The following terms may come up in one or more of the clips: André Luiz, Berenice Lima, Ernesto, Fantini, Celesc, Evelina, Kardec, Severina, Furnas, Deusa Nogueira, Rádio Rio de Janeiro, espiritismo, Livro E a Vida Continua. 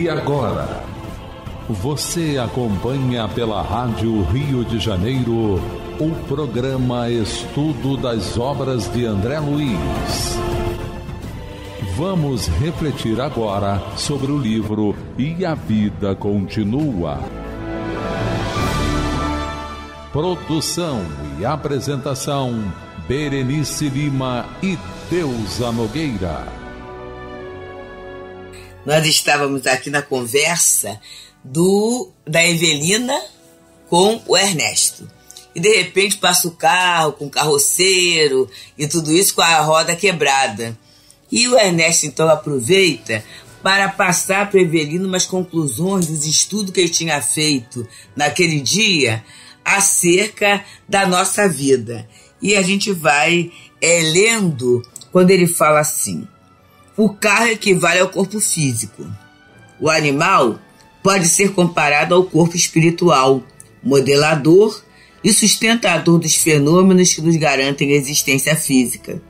E agora, você acompanha pela Rádio Rio de Janeiro o programa Estudo das Obras de André Luiz. Vamos refletir agora sobre o livro E a Vida Continua. Produção e apresentação Berenice Lima e Deusa Nogueira. Nós estávamos aqui na conversa da Evelina com o Ernesto. E de repente passa o carro com o carroceiro e tudo isso com a roda quebrada. E o Ernesto então aproveita para passar para Evelina umas conclusões dos estudos que ele tinha feito naquele dia acerca da nossa vida. E a gente vai lendo quando ele fala assim: o carro equivale ao corpo físico. O animal pode ser comparado ao corpo espiritual, modelador e sustentador dos fenômenos que nos garantem a existência física.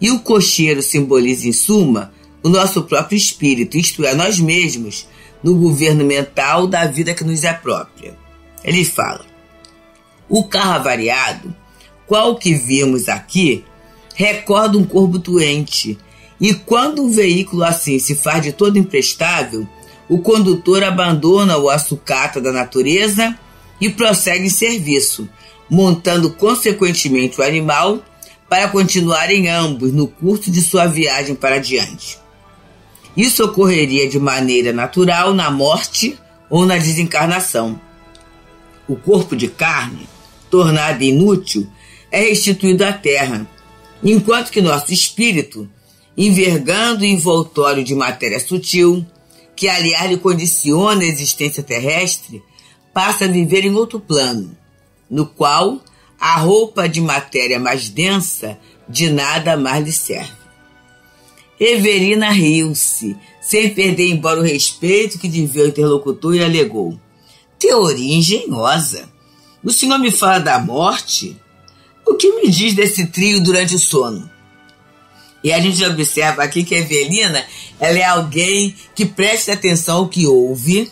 E o cocheiro simboliza, em suma, o nosso próprio espírito, isto é, nós mesmos, no governo mental da vida que nos é própria. Ele fala: o carro avariado, qual que vimos aqui, recorda um corpo doente, e quando um veículo assim se faz de todo imprestável, o condutor abandona o açucata da natureza e prossegue em serviço, montando consequentemente o animal para continuarem ambos no curso de sua viagem para adiante. Isso ocorreria de maneira natural na morte ou na desencarnação. O corpo de carne, tornado inútil, é restituído à terra, enquanto que nosso espírito, envergando o envoltório de matéria sutil, que aliás lhe condiciona a existência terrestre, passa a viver em outro plano, no qual a roupa de matéria mais densa de nada mais lhe serve. Severina riu-se, sem perder embora o respeito que devia ao interlocutor, e alegou: teoria engenhosa. O senhor me fala da morte? O que me diz desse trio durante o sono? E a gente observa aqui que a Evelina, ela é alguém que presta atenção ao que ouve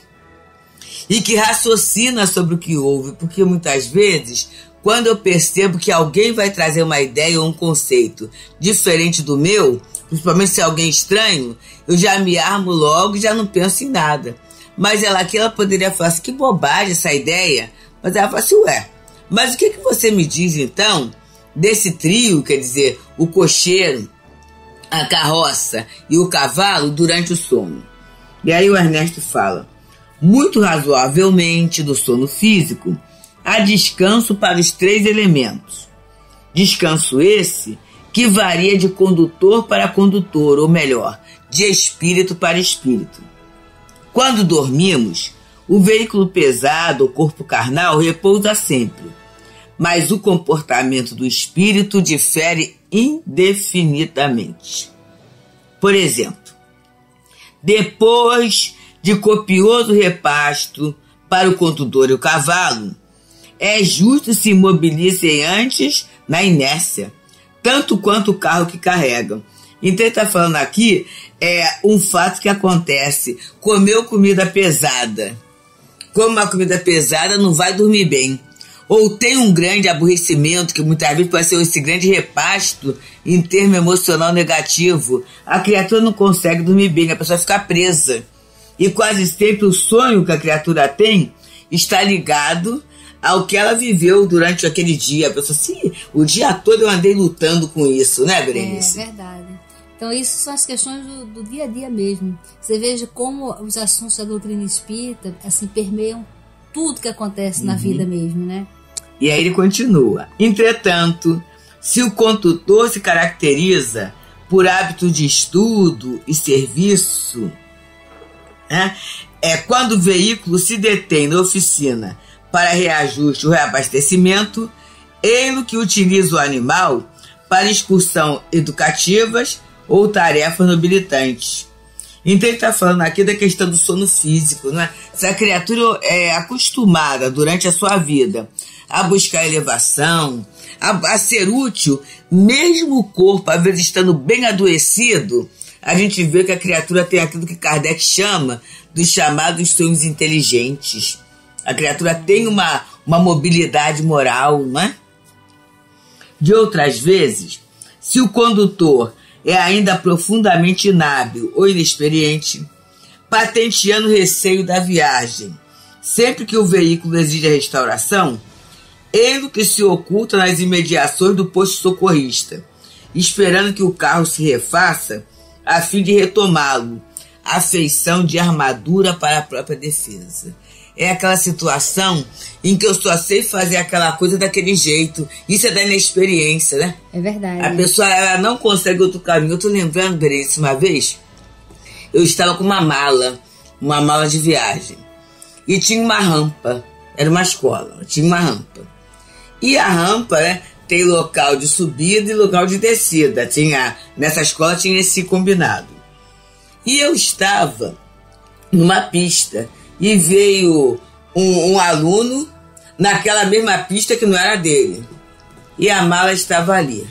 e que raciocina sobre o que ouve, porque muitas vezes, quando eu percebo que alguém vai trazer uma ideia ou um conceito diferente do meu, principalmente se é alguém estranho, eu já me armo logo e já não penso em nada. Mas ela aqui, ela poderia falar assim: que bobagem essa ideia. Mas ela fala assim: ué, mas o que você me diz então desse trio, quer dizer, o cocheiro, a carroça e o cavalo durante o sono? E aí o Ernesto fala: muito razoavelmente, do sono físico, há descanso para os três elementos. Descanso esse que varia de condutor para condutor, ou melhor, de espírito para espírito. Quando dormimos, o veículo pesado, o corpo carnal, repousa sempre, mas o comportamento do espírito difere indefinidamente. Por exemplo, depois de copioso repasto para o condutor e o cavalo, é justo se imobilizem antes na inércia, tanto quanto o carro que carregam. Então ele está falando aqui um fato que acontece: comeu comida pesada. Come uma comida pesada, não vai dormir bem. Ou tem um grande aborrecimento, que muitas vezes pode ser esse grande repasto em termo emocional negativo. A criatura não consegue dormir bem, a pessoa fica presa. E quase sempre o sonho que a criatura tem está ligado ao que ela viveu durante aquele dia. A pessoa, sim, o dia todo eu andei lutando com isso, né, Berenice? É verdade. Então, isso são as questões do dia a dia mesmo. Você veja como os assuntos da doutrina espírita assim permeiam tudo que acontece na vida mesmo, né? E aí ele continua: entretanto, se o condutor se caracteriza por hábitos de estudo e serviço, né, quando o veículo se detém na oficina para reajuste ou reabastecimento, ele que utiliza o animal para excursão educativas ou tarefas nobilitantes. Então ele está falando aqui da questão do sono físico, né? Se a criatura é acostumada durante a sua vida a buscar elevação, a ser útil, mesmo o corpo, às vezes estando bem adoecido, a gente vê que a criatura tem aquilo que Kardec chama dos chamados sonhos inteligentes. A criatura tem uma mobilidade moral, não é? De outras vezes, se o condutor é ainda profundamente inábil ou inexperiente, patenteando o receio da viagem, sempre que o veículo exige a restauração, ele que se oculta nas imediações do posto socorrista, esperando que o carro se refaça a fim de retomá-lo, a feição de armadura para a própria defesa. É aquela situação em que eu só sei fazer aquela coisa daquele jeito. Isso é da inexperiência, né? É verdade. A pessoa, ela não consegue outro caminho. Eu estou lembrando, Berenice, uma vez, eu estava com uma mala de viagem, e tinha uma rampa, era uma escola, tinha uma rampa. E a rampa, né, tem local de subida e local de descida. Tinha, nessa escola tinha esse combinado. E eu estava numa pista e veio um aluno naquela mesma pista que não era dele. E a mala estava ali.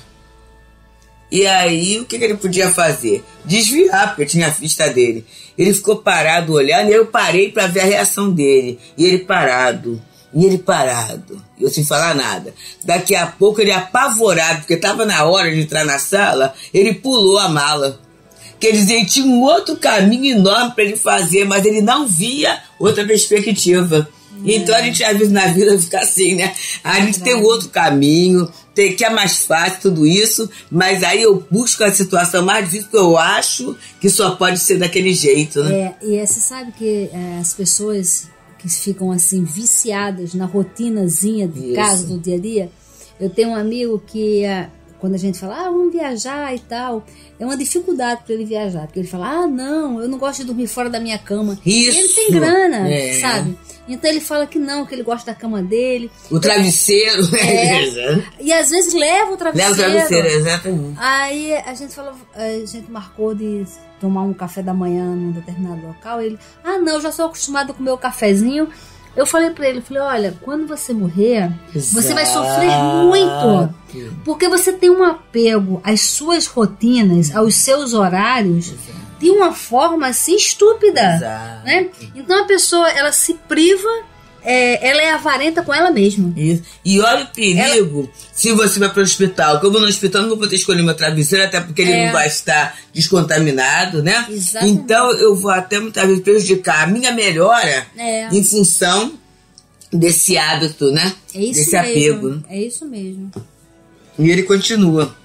E aí, o que ele podia fazer? Desviar, porque tinha a pista dele. Ele ficou parado olhando e eu parei para ver a reação dele. E ele parado. E ele parado, eu sem falar nada. Daqui a pouco ele apavorado, porque estava na hora de entrar na sala, ele pulou a mala. Quer dizer, tinha um outro caminho enorme para ele fazer, mas ele não via outra perspectiva. É. Então a gente às vezes na vida fica assim, né? A gente tem um outro caminho, tem, que é mais fácil tudo isso, mas aí eu busco a situação mais difícil, porque eu acho que só pode ser daquele jeito, né? É, e você sabe que as pessoas que ficam assim viciadas na rotinazinha do caso do dia a dia. Eu tenho um amigo que, quando a gente fala, vamos viajar e tal, é uma dificuldade para ele viajar, porque ele fala, não, eu não gosto de dormir fora da minha cama. Isso. Ele tem grana, sabe? Então ele fala que não, que ele gosta da cama dele. O travesseiro. E às vezes leva o travesseiro. Leva o travesseiro, exatamente. Aí a gente falou, a gente marcou de tomar um café da manhã num determinado local. Ele, não, eu já sou acostumado a comer o cafezinho. Eu falei pra ele, olha, quando você morrer, você vai sofrer muito, porque você tem um apego às suas rotinas, aos seus horários, de uma forma assim estúpida, né? Então a pessoa, ela se priva, ela é avarenta com ela mesma. Isso. E olha o perigo, se você vai para o hospital, que eu vou no hospital, não vou poder escolher meu travesseiro, até porque ele não vai estar descontaminado, né? Exatamente. Então eu vou até muitas vezes prejudicar a minha melhora em função desse hábito, né? É isso desse mesmo. Apego. É isso mesmo. E ele continua.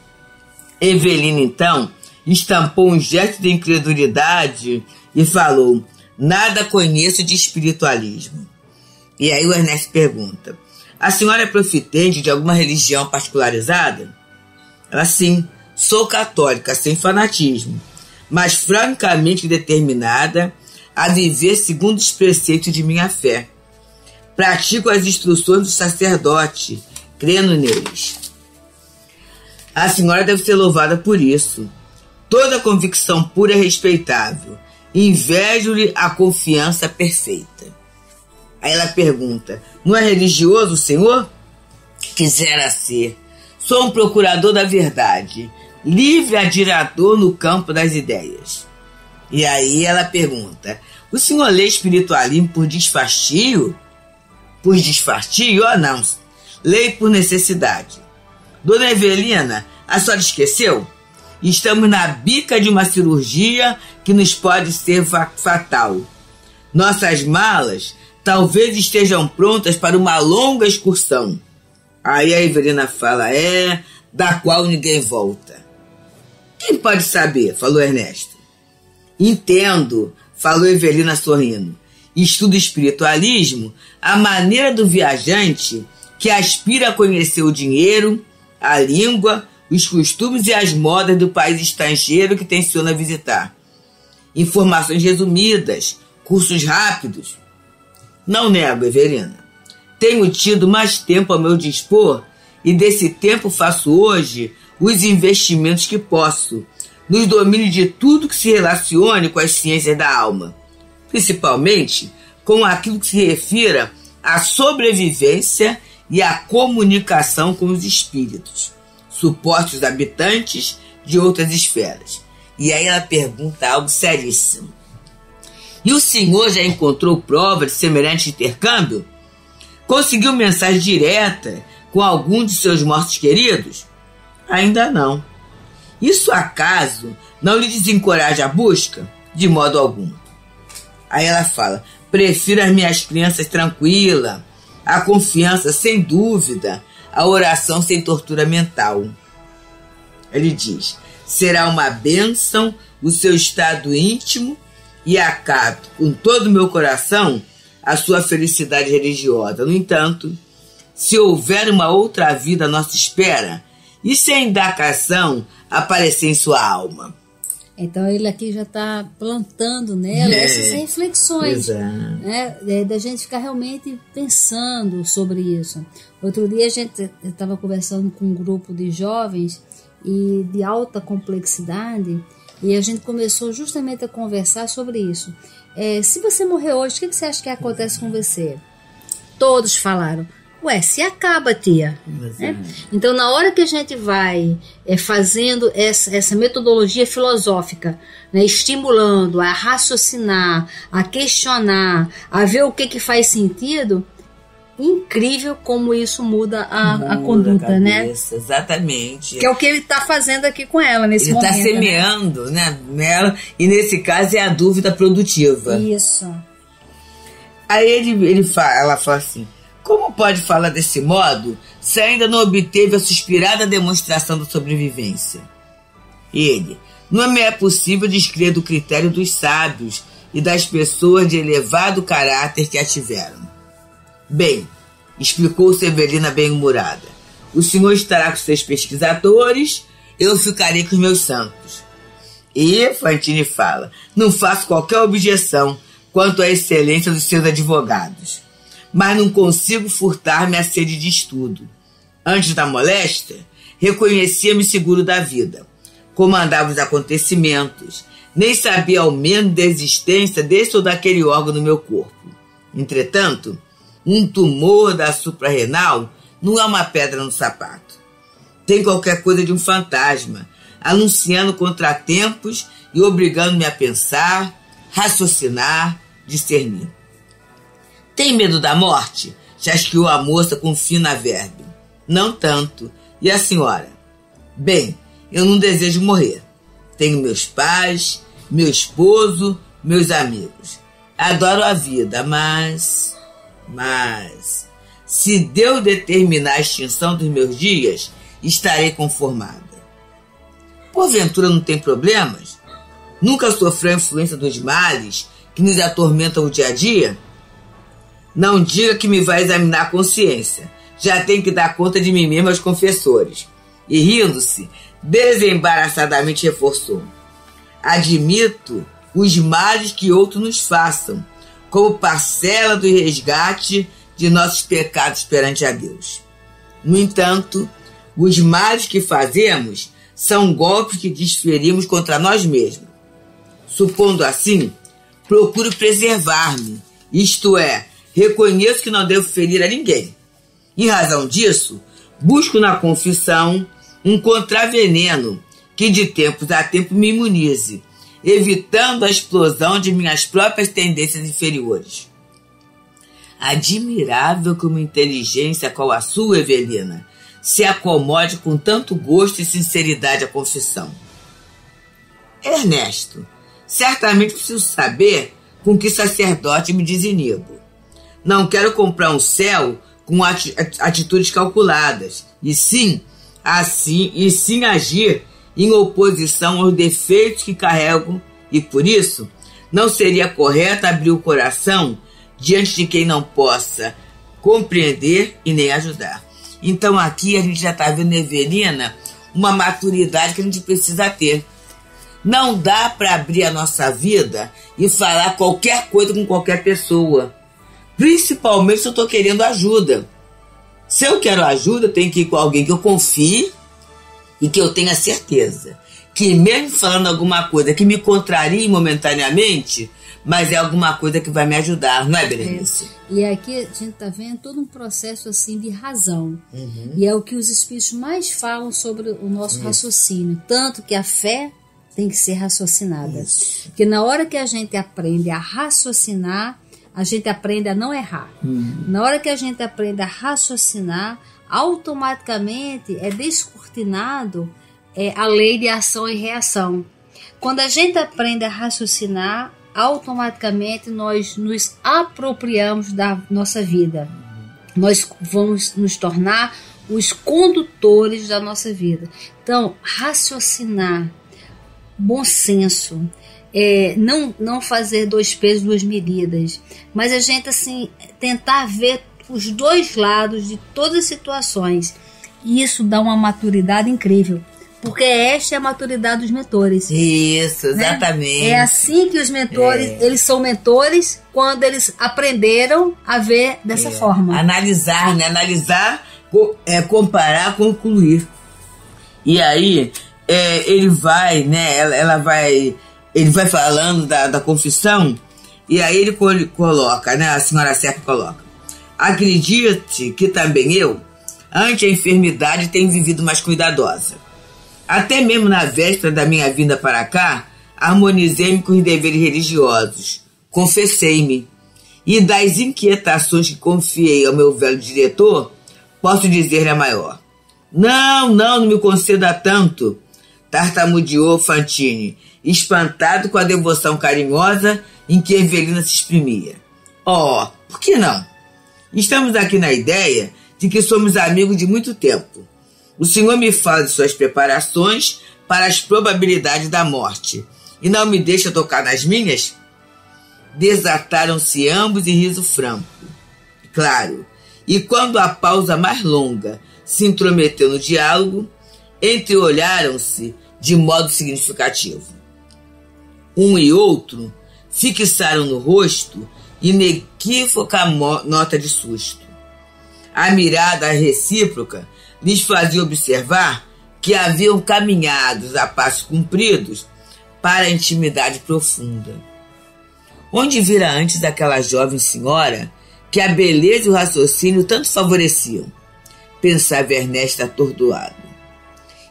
Evelina, então, estampou um gesto de incredulidade e falou, nada conheço de espiritualismo. E aí o Ernesto pergunta, a senhora é profitente de alguma religião particularizada? Ela, sim, sou católica, sem fanatismo, mas francamente determinada a viver segundo os preceitos de minha fé. Pratico as instruções do sacerdote, crendo neles. A senhora deve ser louvada por isso. Toda convicção pura é respeitável. Invejo-lhe a confiança perfeita. Aí ela pergunta, não é religioso o senhor? Quisera ser. Sou um procurador da verdade, livre atirador no campo das ideias. E aí ela pergunta, o senhor lê espiritualismo por desfastio? Por desfastio? Não. Leio por necessidade. Dona Evelina, a senhora esqueceu? Estamos na bica de uma cirurgia que nos pode ser fatal. Nossas malas talvez estejam prontas para uma longa excursão. Aí a Evelina fala, da qual ninguém volta. Quem pode saber? Falou Ernesto. Entendo, falou Evelina sorrindo. Estudo espiritualismo, a maneira do viajante que aspira a conhecer o dinheiro, a língua, os costumes e as modas do país estrangeiro que tenciona visitar. Informações resumidas, cursos rápidos. Não nego, Severina. Tenho tido mais tempo ao meu dispor e desse tempo faço hoje os investimentos que posso, nos domínio de tudo que se relacione com as ciências da alma, principalmente com aquilo que se refira à sobrevivência e à comunicação com os espíritos, suporte os habitantes de outras esferas, E aí ela pergunta algo seríssimo. E o senhor já encontrou prova de semelhante intercâmbio? Conseguiu mensagem direta com algum de seus mortos queridos? Ainda não. Isso acaso não lhe desencoraja a busca? De modo algum. Aí ela fala, prefiro as minhas crenças tranquila, a confiança sem dúvida, a oração sem tortura mental. Ele diz, será uma bênção o seu estado íntimo e acato com todo o meu coração a sua felicidade religiosa. No entanto, se houver uma outra vida à nossa espera, e se a indagação aparecer em sua alma? Então ele aqui já está plantando nela essas reflexões, da gente ficar realmente pensando sobre isso. Outro dia a gente estava conversando com um grupo de jovens e de alta complexidade, e a gente começou justamente a conversar sobre isso. Se você morrer hoje, o que você acha que acontece com você? Todos falaram, ué, se acaba, tia. Então, na hora que a gente vai fazendo essa metodologia filosófica, estimulando a raciocinar, a questionar, a ver o que faz sentido, incrível como isso muda a conduta, a cabeça, né? Exatamente. Que é o que ele está fazendo aqui com ela nesse momento. Ele está semeando, nela, e nesse caso é a dúvida produtiva. Isso. Aí ela fala assim, como pode falar desse modo se ainda não obteve a suspirada demonstração da sobrevivência? Ele, não me é possível descrer do critério dos sábios e das pessoas de elevado caráter que a tiveram. Bem, explicou Severina bem-humorada, o senhor estará com seus pesquisadores, eu ficarei com os meus santos. E Fantini fala, não faço qualquer objeção quanto à excelência dos seus advogados, mas não consigo furtar minha sede de estudo. Antes da moléstia, reconhecia-me seguro da vida, comandava os acontecimentos, nem sabia ao menos da existência desse ou daquele órgão no meu corpo. Entretanto, um tumor da suprarrenal não é uma pedra no sapato. Tem qualquer coisa de um fantasma, anunciando contratempos e obrigando-me a pensar, raciocinar, discernir. Tem medo da morte? Chasqueou a moça com fina verve. Não tanto. E a senhora? Bem, eu não desejo morrer. Tenho meus pais, meu esposo, meus amigos. Adoro a vida, mas... se Deus determinar a extinção dos meus dias, estarei conformada. Porventura não tem problemas? Nunca sofreu a influência dos males que nos atormentam o dia a dia? Não diga que me vai examinar a consciência. Já tenho que dar conta de mim mesmo aos confessores. E rindo-se, desembaraçadamente reforçou. Admito os males que outros nos façam, como parcela do resgate de nossos pecados perante a Deus. No entanto, os males que fazemos são golpes que desferimos contra nós mesmos. Supondo assim, procuro preservar-me, isto é, reconheço que não devo ferir a ninguém. Em razão disso, busco na confissão um contraveneno que de tempos a tempo me imunize, evitando a explosão de minhas próprias tendências inferiores. Admirável que uma inteligência qual a sua, Evelina, se acomode com tanto gosto e sinceridade à confissão. Ernesto, certamente preciso saber com que sacerdote me desinibo. Não quero comprar um céu com atitudes calculadas, e sim agir em oposição aos defeitos que carrego, e por isso não seria correto abrir o coração diante de quem não possa compreender e nem ajudar. Então aqui a gente já está vendo, Evelina, uma maturidade que a gente precisa ter. Não dá para abrir a nossa vida e falar qualquer coisa com qualquer pessoa. Principalmente se eu estou querendo ajuda. Se eu quero ajuda, eu tenho que ir com alguém que eu confie e que eu tenha certeza que mesmo falando alguma coisa que me contraria momentaneamente, mas é alguma coisa que vai me ajudar, não é, Berenice? E aqui a gente está vendo todo um processo assim de razão. E é o que os espíritos mais falam sobre o nosso raciocínio. Tanto que a fé tem que ser raciocinada. Isso. Porque na hora que a gente aprende a raciocinar, a gente aprende a não errar. Na hora que a gente aprende a raciocinar, automaticamente é descortinado a lei de ação e reação. Quando a gente aprende a raciocinar, automaticamente nós nos apropriamos da nossa vida. Nós vamos nos tornar os condutores da nossa vida. Então, raciocinar, bom senso, não fazer dois pesos, duas medidas, mas a gente assim tentar ver os dois lados de todas as situações. E isso dá uma maturidade incrível. Porque esta é a maturidade dos mentores. Isso, exatamente. Né? É assim que os mentores, eles são mentores quando eles aprenderam a ver dessa forma. Analisar, né? Analisar, comparar, concluir. E aí, ele vai, né? Ela vai, ele vai falando da confissão, e aí ele coloca, né? A senhora Serpa coloca: acredite que também eu, ante a enfermidade, tenho vivido mais cuidadosa. Até mesmo na véspera da minha vinda para cá, harmonizei-me com os deveres religiosos, confessei-me, e das inquietações que confiei ao meu velho diretor, posso dizer-lhe a maior. Não me conceda tanto, tartamudeou Fantini, espantado com a devoção carinhosa em que Evelina se exprimia. Por que não? Estamos aqui na ideia de que somos amigos de muito tempo. O senhor me fala de suas preparações para as probabilidades da morte e não me deixa tocar nas minhas? Desataram-se ambos em riso franco. Claro, e quando a pausa mais longa se intrometeu no diálogo, entreolharam-se de modo significativo. Um e outro fixaram no rosto inequívoca nota de susto. A mirada recíproca lhes fazia observar que haviam caminhado a passos compridos para a intimidade profunda. Onde vira antes aquela jovem senhora que a beleza e o raciocínio tanto favoreciam? Pensava Ernesto atordoado.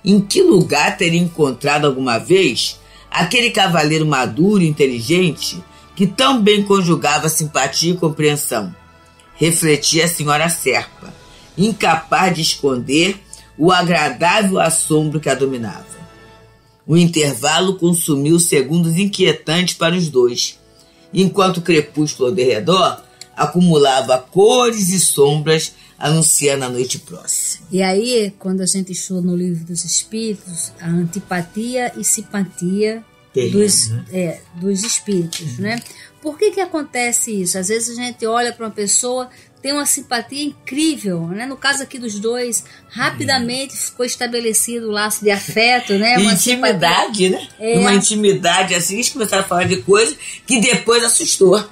Em que lugar teria encontrado alguma vez aquele cavaleiro maduro e inteligente que tão bem conjugava simpatia e compreensão? Refletia a senhora Serpa, incapaz de esconder o agradável assombro que a dominava. O intervalo consumiu segundos inquietantes para os dois, enquanto o crepúsculo ao redor acumulava cores e sombras, anunciando a noite próxima. E aí, quando a gente estuda no Livro dos Espíritos, a antipatia e simpatia dos espíritos, né? Por que acontece isso? Às vezes a gente olha para uma pessoa, tem uma simpatia incrível, né? No caso aqui dos dois, rapidamente ficou estabelecido o laço de afeto, né? Uma intimidade, simpatia, né? Uma intimidade assim, eles começaram a falar de coisas que depois assustou.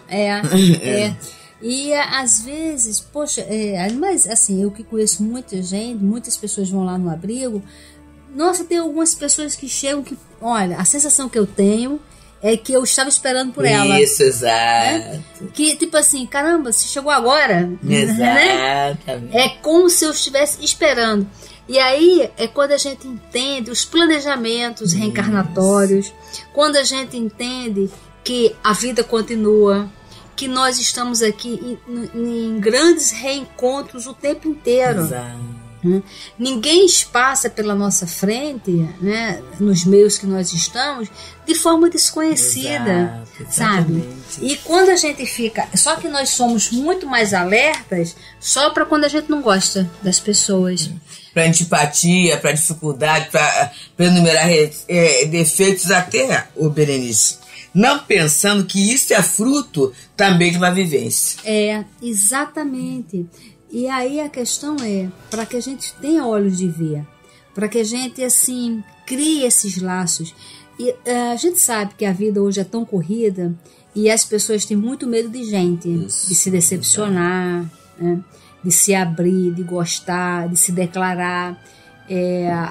E às vezes, mas assim, eu que conheço muita gente, muitas pessoas vão lá no abrigo, nossa, tem algumas pessoas que chegam que, olha, a sensação que eu tenho é que eu estava esperando por ela. Isso, exato. Né? Que tipo assim, caramba, você chegou agora. Exatamente. Né? É como se eu estivesse esperando. E aí é quando a gente entende os planejamentos reencarnatórios, quando a gente entende que a vida continua, que nós estamos aqui em grandes reencontros o tempo inteiro. Exato. Ninguém passa pela nossa frente, né, nos meios que nós estamos, de forma desconhecida. Exato, sabe? E quando a gente fica... Só que nós somos muito mais alertas só para quando a gente não gosta das pessoas. Para antipatia, para dificuldade, para enumerar defeitos até, Berenice. Não pensando que isso é fruto também de uma vivência. Exatamente. E aí a questão é para que a gente tenha olhos de ver, para que a gente assim crie esses laços. E a gente sabe que a vida hoje é tão corrida e as pessoas têm muito medo de gente, isso, de se decepcionar, né? De se abrir, de gostar, de se declarar.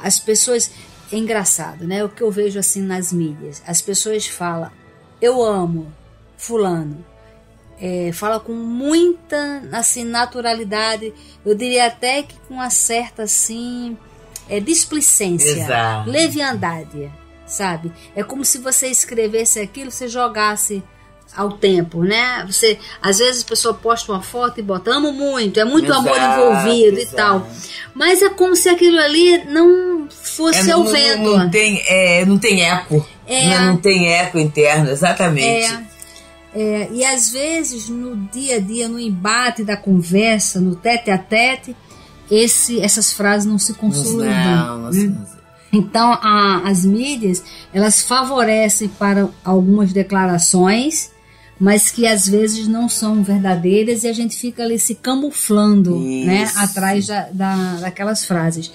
As pessoas, é engraçado, né? O que eu vejo assim nas mídias, as pessoas falam: eu amo fulano. Fala com muita assim, naturalidade, eu diria até que com uma certa assim, displicência, leviandade, sabe? É como se você escrevesse aquilo, você jogasse ao tempo, né? Você, às vezes a pessoa posta uma foto e bota amo muito, é muito amor envolvido e tal. Mas é como se aquilo ali não fosse ao vento. Não tem eco. Não tem eco interno, exatamente. E às vezes no dia a dia, no embate da conversa, no tete a tete, essas frases não se consolidam. Então as mídias, elas favorecem para algumas declarações, mas que às vezes não são verdadeiras, e a gente fica ali se camuflando, né, atrás daquelas frases.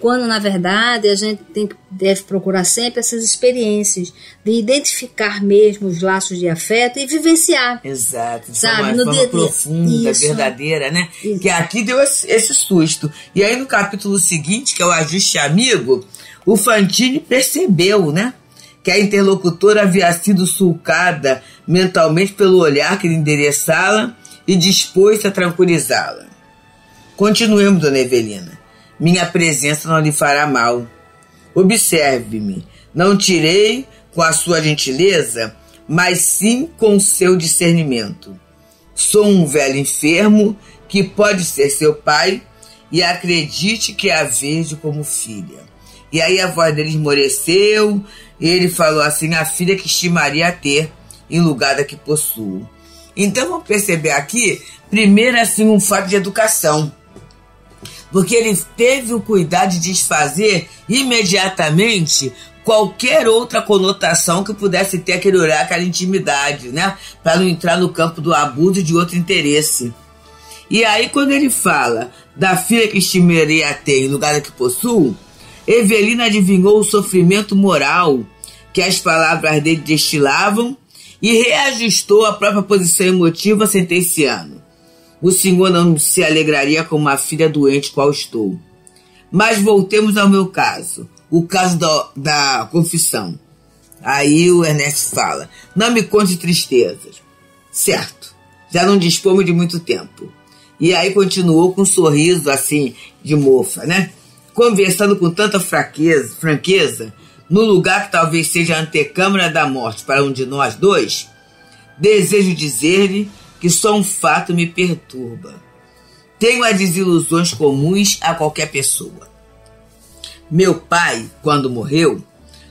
Quando na verdade a gente deve procurar sempre essas experiências de identificar mesmo os laços de afeto e vivenciar. Exato, sabe? De forma profunda, verdadeira, né? Isso. Que aqui deu esse susto. E aí no capítulo seguinte, que é o ajuste amigo, o Fantini percebeu, né, que a interlocutora havia sido sulcada mentalmente pelo olhar que lhe endereçá-la e dispôs-se a tranquilizá-la. Continuemos, dona Evelina. Minha presença não lhe fará mal. Observe-me. Não tirei com a sua gentileza, mas sim com o seu discernimento. Sou um velho enfermo que pode ser seu pai, e acredite que a vejo como filha. E aí a voz dele esmoreceu, e ele falou assim: a filha que estimaria ter em lugar da que possuo. Então vamos perceber aqui, primeiro, assim, um fato de educação. Porque ele teve o cuidado de desfazer imediatamente qualquer outra conotação que pudesse ter aquele olhar, aquela intimidade, né? Para não entrar no campo do abuso de outro interesse. E aí quando ele fala da filha que estimaria ter em lugar da que possuo, Evelina adivinhou o sofrimento moral que as palavras dele destilavam e reajustou a própria posição emotiva, sentenciando: o senhor não se alegraria com uma filha doente qual estou. Mas voltemos ao meu caso, o caso da confissão. Aí o Ernesto fala: não me conte tristezas. Certo, já não dispomos de muito tempo. E aí continuou com um sorriso assim de mofa, né? Conversando com tanta franqueza, no lugar que talvez seja a antecâmara da morte para um de nós dois, desejo dizer-lhe que só um fato me perturba. Tenho as desilusões comuns a qualquer pessoa. Meu pai, quando morreu,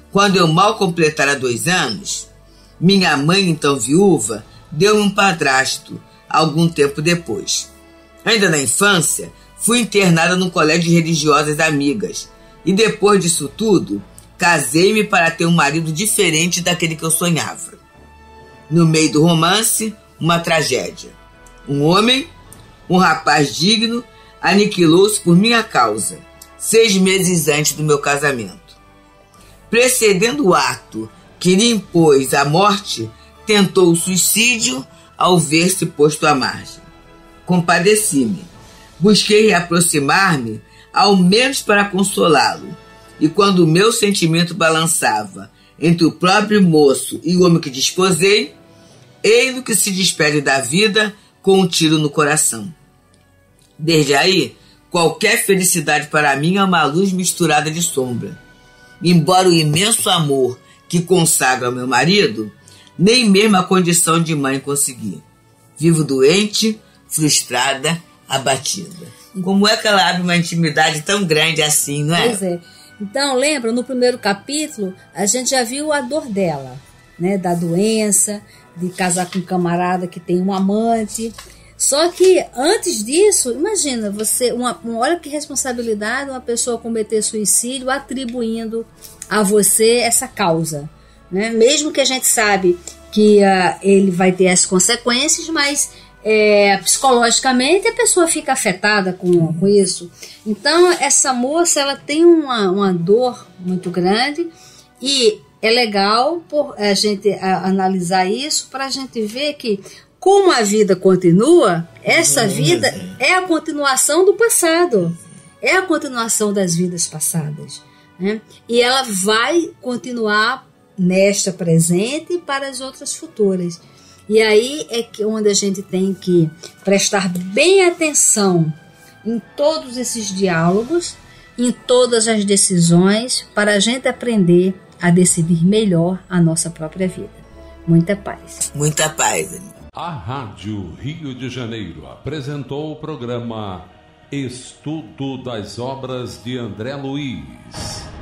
quando eu mal completara 2 anos, minha mãe, então viúva, deu-me um padrasto algum tempo depois. Ainda na infância, fui internada num colégio de religiosas amigas. E depois disso tudo, casei-me para ter um marido diferente daquele que eu sonhava. No meio do romance, uma tragédia. Um homem, um rapaz digno, aniquilou-se por minha causa, 6 meses antes do meu casamento. Precedendo o ato que lhe impôs a morte, tentou o suicídio ao ver-se posto à margem. Compadeci-me. Busquei reaproximar-me, ao menos para consolá-lo. E quando o meu sentimento balançava entre o próprio moço e o homem que desposei, eis o que se despede da vida com um tiro no coração. Desde aí, qualquer felicidade para mim é uma luz misturada de sombra. Embora o imenso amor que consagra ao meu marido, nem mesmo a condição de mãe consegui. Vivo doente, frustrada, abatida. Como é que ela abre uma intimidade tão grande assim, não é? Pois é. Então, lembra, no primeiro capítulo, a gente já viu a dor dela, né? Da doença, de casar com um camarada que tem um amante. Só que, antes disso, imagina, você, olha que responsabilidade uma pessoa cometer suicídio atribuindo a você essa causa, né? Mesmo que a gente sabe que ele vai ter as consequências, mas psicologicamente a pessoa fica afetada com isso. Então essa moça, ela tem uma dor muito grande, e é legal a gente analisar isso para a gente ver que, como a vida continua, essa vida é a continuação do passado, é a continuação das vidas passadas, né? E ela vai continuar nesta presente para as outras futuras. E aí é que onde a gente tem que prestar bem atenção em todos esses diálogos, em todas as decisões, para a gente aprender a decidir melhor a nossa própria vida. Muita paz. Muita paz. A Rádio Rio de Janeiro apresentou o programa Estudo das Obras de André Luiz.